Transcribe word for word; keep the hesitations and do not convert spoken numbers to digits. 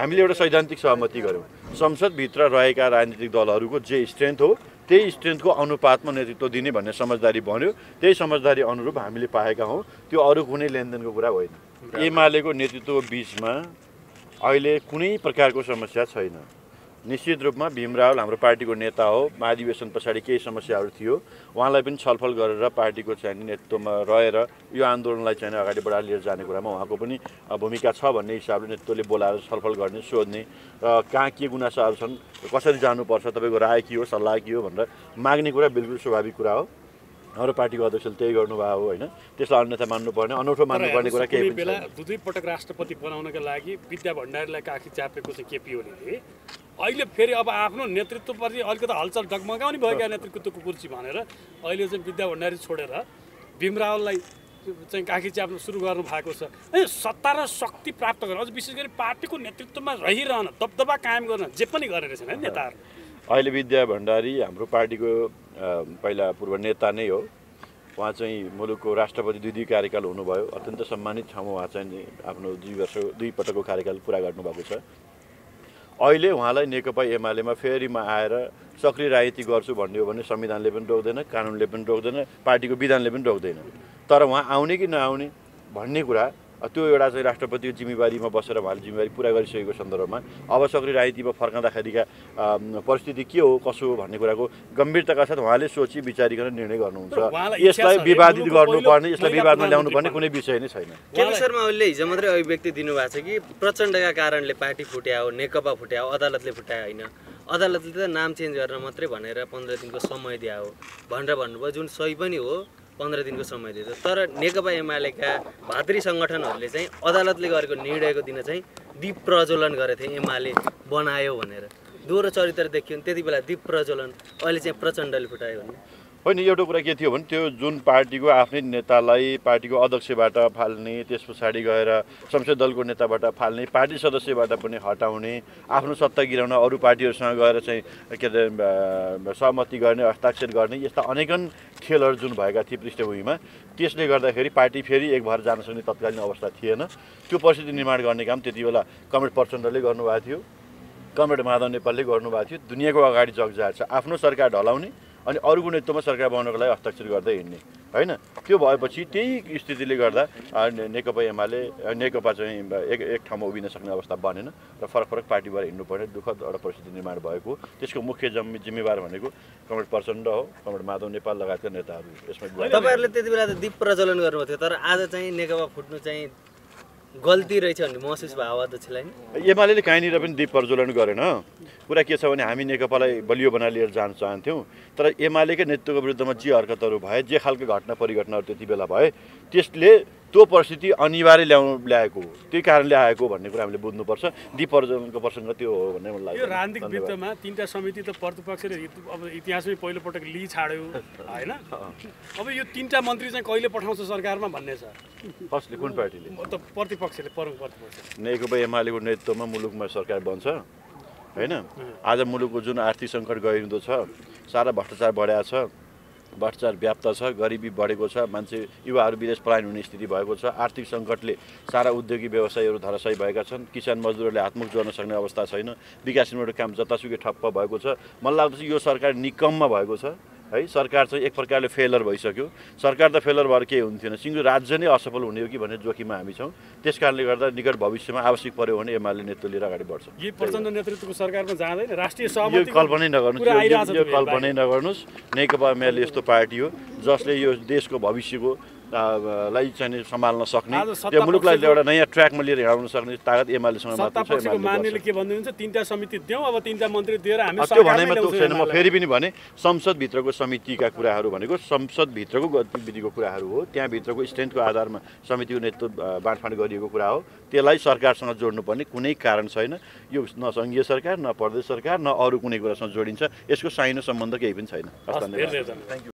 हामीले एउटा सैद्धान्तिक सहमति गर्यौं। संसदभित्र रहेका राजनीतिक दलहरुको जे स्ट्रेन्थ हो त्यही स्ट्रेन्थको अनुपातमा नेतृत्व दिने भन्ने समझदारी बन्यो। त्यही समझदारी अनुरूप हामीले पाएका हौं। त्यो अरु कुनै लेनदेनको कुरा होइन। एमालेको नेतृत्व बीचमा अहिले कुनै प्रकारको समस्या छैन। निश्चित रूपमा भीमराव हाम्रो पार्टीको नेता हो। महाधिवेशन पछाडी केही समस्याहरु थियो, उहाँलाई पनि छलफल गरेर पार्टीको चाहिँ नेतृत्वमा रहेर यो आन्दोलनलाई चाहिँ अगाडि बढाएर लिएर जाने कुरामा उहाँको पनि भूमिका छ भन्ने हिसाबले नेतृत्वले बोलाएर छलफल गर्ने, सोध्ने र कहाँ के गुनासाहरु छन्, कसरी जानुपर्छ, तपाईको राय के हो, सल्लाह के हो भनेर माग्ने कुरा बिल्कुल स्वाभाविक कुरा हो। हाम्रो पार्टीको अध्यक्षले त्यही गर्नुभयो हैन, त्यसलाई अन्यथा मान्नुपर्ने अनौठो मान्नुपर्ने कुरा केही पनि छैन। दुई पटक राष्ट्रपति बनाउनका लागि विद्या भण्डारीलाई काखी चापेको चाहिँ केपी ओलीले अहिले फेरि अब आफ्नो नेतृत्वप्रति अलिकति हलचल डगमगाउने भएका नेतृत्वको कुर्सी भनेर अहिले चाहिँ विद्या भण्डारी छोडेर भीमरावलाई चाहिँ काखी चाप्न सुरु गर्नु भएको छ। सत्ता र शक्ति प्राप्त गर्न, अझ विशेष गरी पार्टीको नेतृत्वमा रहिरहन, दबदबा कायम गर्न जे पनि गरेर छैन नेताहरू। अहिले विद्या भण्डारी हाम्रो पार्टीको पहिला पूर्व नेता नै हो। उहाँ चाहिँ मुलुकको राष्ट्रपति दुई दुई कार्यकाल हुनुभयो, अत्यन्त सम्मानित ठाउँमा उहाँ चाहिँ आफ्नो दुई वर्ष दुई पटकको कार्यकाल पुरा गर्नुभएको छ। अहिले उहाँलाई नेकपा एमालेमा फेरिमा आएर सक्रिय राजनीति गर्छु भन्ने हो भने संविधानले पनि रोक्दैन, कानुनले पनि रोक्दैन, पार्टीको विधानले पनि रोक्दैन। तर उहाँ आउने कि नआउने भन्ने कुरा त्यो एउटा चाहिँ राष्ट्रपतिको जिम्मेवारीमा बसेर उहाँले जिम्मेवारी पूरा गरिसकेको सन्दर्भमा अब सक्रिय राजनीतिमा फर्कँदाखेरिका परिस्थिति के हो कसो हो भन्ने कुराको गम्भीरताका साथ उहाँले सोची विचारिकन निर्णय गर्नुहुन्छ। यसलाई विवादित गर्नुपर्ने, यसलाई विवादमा ल्याउनुपर्ने कुनै विषय नै छैन। केपी शर्माले हिजो मात्रै अभिव्यक्ति दिनुभएको छ कि प्रचण्डका कारणले पार्टी फुट्यायो, नेकपा फुट्यायो, अदालतले फुट्यायो होइन, अदालतले त नाम चेन्ज गरेर मात्रै भनेर पन्ध्र दिनको समय दियो भनेर भन्नुभयो, जुन सही पनि हो, पन्ध्र दिनको समय दिन्छ। तर नेकपा एमालेका भातृ सङ्गठनहरूले चाहिँ अदालतले गरेको निर्णयको दिन चाहिँ दीप प्रज्वलन गरेथे, एमाले बनायो भनेर दोहोरो चरित्र देखियो। त्यति बेला दीप प्रज्वलन, अहिले चाहिँ प्रचण्डले फुटायो भने होइन। एउटा कुरा के थियो भने त्यो जुन पार्टीको आफ्नै नेतालाई पार्टीको अध्यक्षबाट फाल्ने, त्यस पछाडि गएर संसद दलको नेताबाट फाल्ने, पार्टी सदस्यबाट पनि हटाउने, आफ्नो सत्ता गिराउन अरू पार्टीहरूसँग गएर चाहिँ के अरे सहमति गर्ने, हस्ताक्षर गर्ने, यस्ता अनेकन खेलहरू जुन भएका थिए पृष्ठभूमिमा, त्यसले गर्दाखेरि पार्टी फेरि एक भएर जान सक्ने तत्कालीन अवस्था थिएन। त्यो परिस्थिति निर्माण गर्ने काम त्यति बेला कमरेड प्रचण्डले गर्नुभएको थियो, कमरेड माधव नेपालले गर्नुभएको थियो। दुनियाँको अगाडि जगजाहेर छ आफ्नो सरकार ढलाउने अनि अरूको नेतृत्वमा सरकार बनाउनको लागि हस्ताक्षर गर्दै हिँड्ने होइन। त्यो भएपछि त्यही स्थितिले गर्दा नेकपा एमाले नेकपा चाहिँ एक एक ठाउँमा उभिन सक्ने अवस्था बनेन र फरक फरक पार्टीबाट हिँड्नु पर्ने दुःखद एउटा परिस्थिति निर्माण भएको। त्यसको मुख्य जम्मे जिम्मेवार भनेको कमरेड प्रचण्ड हो, कमरेड माधव नेपाल लगायतका नेताहरू। यसमा तपाईँहरूले त्यति बेला त दीप प्रज्वलन गर्नुभएको थियो, तर आज चाहिँ नेकपा फुट्नु चाहिँ गल्ती रहेछ भन्ने महसुस भयो अध्यक्षलाई। एमाले कहीँनिर पनि दीप प्रज्वलन गरेन। कुरा के छ भने हामी नेकपालाई बलियो बनाएर लिएर जान चाहन्थ्यौँ, तर एमालेकै नेतृत्वको विरुद्धमा जे हरकतहरू भए, जे खालको घटना परिघटनाहरू त्यति बेला भए, त्यसले त्यो परिस्थिति अनिवार्य ल्याउनु ल्याएको हो, त्यही कारणले आएको भन्ने कुरा हामीले बुझ्नुपर्छ। दीप प्रज्वलनको प्रसङ्ग त्यो हो भन्ने मलाई लाग्छ। यो राजनीतिक वित्तमा तिनवटा समिति त प्रतिपक्षले अब इतिहासमै पहिलोपटक लिई छाड्यो होइन। अब यो तिनवटा मन्त्री चाहिँ कहिले पठाउँछ सरकारमा भन्ने छ। कसले, कुन पार्टीले? प्रतिपक्षले, प्रमुख प्रतिपक्षले। नेकपा एमालेको नेतृत्वमा मुलुकमा सरकार बन्छ होइन। आज मुलुकको जुन आर्थिक सङ्कट गइरहेको छ, सारा भ्रष्टाचार बढ्या छ, भ्रष्टाचार व्याप्त छ, गरिबी बढेको छ, मान्छे युवाहरू विदेश पलायन हुने स्थिति भएको छ, आर्थिक सङ्कटले सारा उद्योगी व्यवसायीहरू धराशयी भएका छन्, किसान मजदुरहरूले हातमुख जोड्न सक्ने अवस्था छैन, विकासनबाट काम जतासुकै ठप्प भएको छ। मलाई लाग्दछ यो सरकार निकम्मा भएको छ है। सरकार चाहिँ एक प्रकारले फेलर भइसक्यो। सरकार त फेलर भएर केही हुन्थेन, सिङ्गो राज्य नै असफल हुने हो कि भन्ने जोखिममा हामी छौँ। त्यस कारणले गर्दा निकट भविष्यमा आवश्यक पर्यो भने एमाले नेतृत्व लिएर अगाडि बढ्छ। यो प्रचण्ड नेतृत्वको सरकारमा जाँदैन, राष्ट्रिय सहमति यो कल्पनै नगर्नुहोस्, यो कल्पनै नगर्नुहोस्। नेकपा एमाले यस्तो पार्टी हो जसले यो देशको भविष्यको लाई चाहिँ सम्हाल्न सक्ने, त्यो मुलुकलाई एउटा नयाँ ट्र्याकमा लिएर हिँडाउन सक्ने तागत एमालेसँग मात्र छ। मान्नेले के भन्नुहुन्छ, तिनटा समिति दियौं, अब तिनटा मन्त्री दिएर हामी सरकार बनाइमा त छैन। म फेरि पनि भने संसदभित्रको समितिका कुराहरू भनेको संसदभित्रको गतिविधिको कुराहरू हो, त्यहाँभित्रको स्ट्रेन्थको आधारमा समितिको नेतृत्व बाँडफाँड गरिएको कुरा हो। त्यसलाई सरकारसँग जोड्नुपर्ने कुनै कारण छैन। यो न सङ्घीय सरकार, न प्रदेश सरकार, न अरू कुनै कुरासँग जोडिन्छ। यसको साइनो सम्बन्ध केही पनि छैन।